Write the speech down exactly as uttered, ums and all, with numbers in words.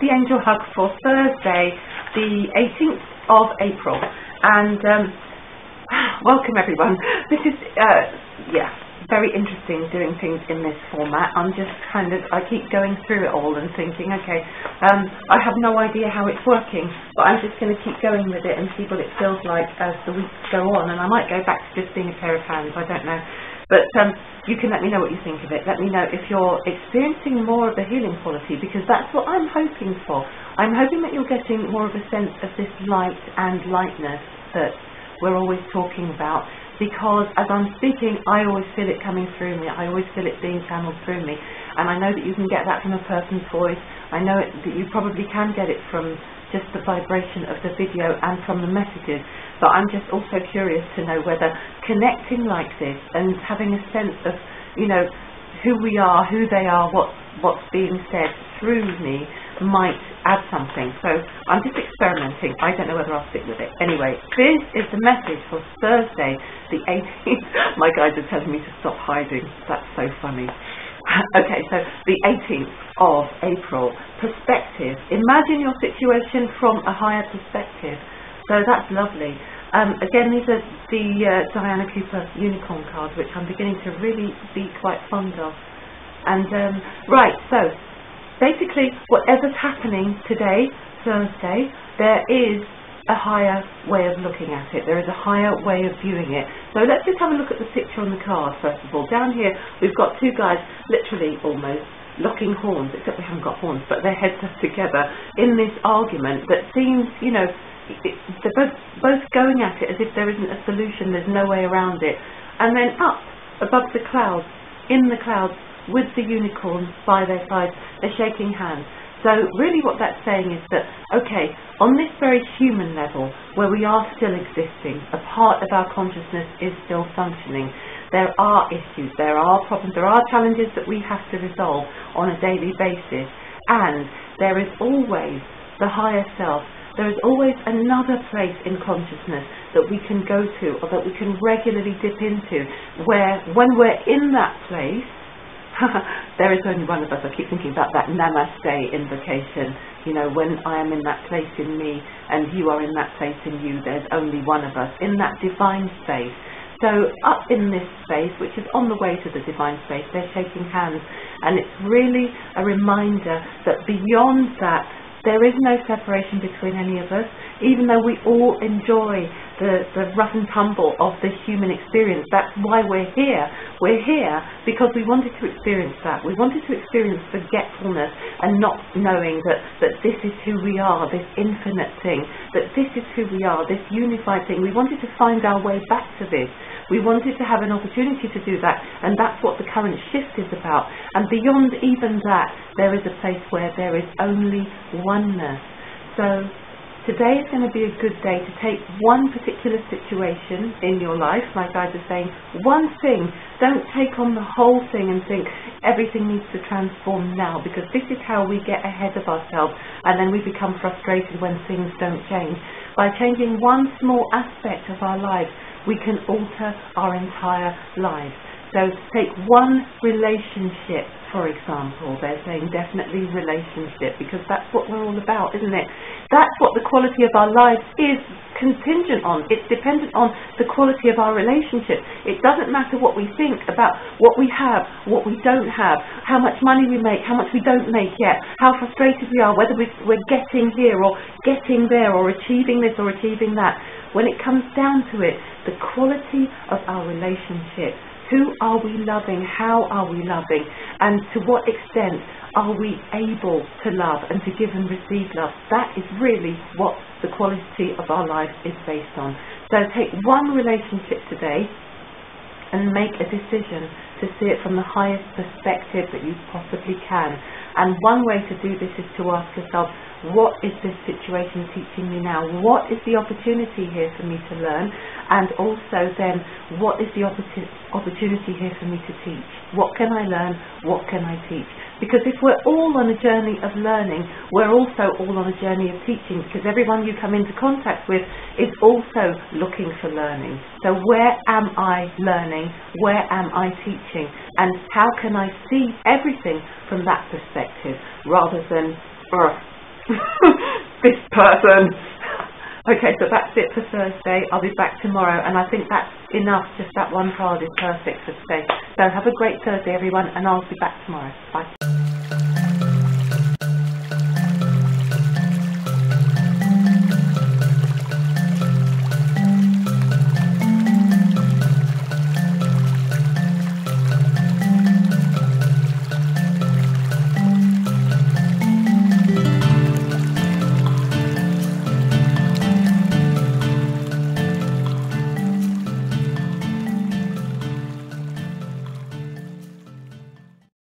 the Angel Hug for Thursday, the eighteenth of April. And um, welcome everyone. This is, uh, yeah, very interesting doing things in this format. I'm just kind of, I keep going through it all and thinking, okay, um, I have no idea how it's working, but I'm just going to keep going with it and see what it feels like as the weeks go on. And I might go back to just being a pair of hands, I don't know. But um, you can let me know what you think of it. Let me know if you're experiencing more of the healing quality, because that's what I'm hoping for. I'm hoping that you're getting more of a sense of this light and lightness that we're always talking about, because as I'm speaking, I always feel it coming through me. I always feel it being channeled through me. And I know that you can get that from a person's voice. I know it, that you probably can get it from just the vibration of the video and from the messages. But I'm just also curious to know whether connecting like this and having a sense of, you know, who we are, who they are, what, what's being said through me might add something. So I'm just experimenting. I don't know whether I'll stick with it. Anyway, this is the message for Thursday, the eighteenth. My guides are telling me to stop hiding. That's so funny. Okay, so the eighteenth of April. Perspective. Imagine your situation from a higher perspective. So that's lovely. Um, again, these are the uh, Diana Cooper unicorn cards, which I'm beginning to really be quite fond of. And um, right, so basically, whatever's happening today, Thursday, there is a higher way of looking at it. There is a higher way of viewing it. So let's just have a look at the picture on the card first of all. Down here, we've got two guys, literally almost locking horns, except they haven't got horns, but their heads are together in this argument that seems, you know. It, they're both, both going at it as if there isn't a solution, there's no way around it. And then up, above the clouds, in the clouds, with the unicorn by their sides, they're shaking hands. So really what that's saying is that, okay, on this very human level, where we are still existing, a part of our consciousness is still functioning. There are issues, there are problems, there are challenges that we have to resolve on a daily basis. And there is always the higher self. There is always another place in consciousness that we can go to, or that we can regularly dip into, where when we're in that place, there is only one of us. I keep thinking about that namaste invocation. You know, when I am in that place in me and you are in that place in you, there's only one of us in that divine space. So up in this space, which is on the way to the divine space, they're shaking hands. And it's really a reminder that beyond that, there is no separation between any of us, even though we all enjoy the, the rough and tumble of the human experience. That's why we're here. We're here because we wanted to experience that. We wanted to experience forgetfulness and not knowing that, that this is who we are, this infinite thing, that this is who we are, this unified thing. We wanted to find our way back to this. We wanted to have an opportunity to do that, and that's what the current shift is about. And beyond even that, there is a place where there is only oneness. So today is going to be a good day to take one particular situation in your life, like I was saying, one thing. Don't take on the whole thing and think everything needs to transform now, because this is how we get ahead of ourselves, and then we become frustrated when things don't change. By changing one small aspect of our lives, we can alter our entire lives. So take one relationship, for example. They're saying definitely relationship, because that's what we're all about, isn't it? That's what the quality of our lives is contingent on. It's dependent on the quality of our relationship. It doesn't matter what we think about what we have, what we don't have, how much money we make, how much we don't make yet, how frustrated we are, whether we're getting here or getting there or achieving this or achieving that. When it comes down to it, the quality of our relationship, who are we loving, how are we loving, and to what extent are we able to love and to give and receive love, that is really what the quality of our life is based on. So take one relationship today and make a decision to see it from the highest perspective that you possibly can. And one way to do this is to ask yourself, what is this situation teaching me now? What is the opportunity here for me to learn? And also then, what is the opportunity here for me to teach? What can I learn? What can I teach? Because if we're all on a journey of learning, we're also all on a journey of teaching, because everyone you come into contact with is also looking for learning. So where am I learning? Where am I teaching? And how can I see everything from that perspective rather than... Uh, This person. Okay, so that's it for Thursday. I'll be back tomorrow, and I think that's enough. Just that one card is perfect for today. So have a great Thursday, everyone, and I'll be back tomorrow. Bye.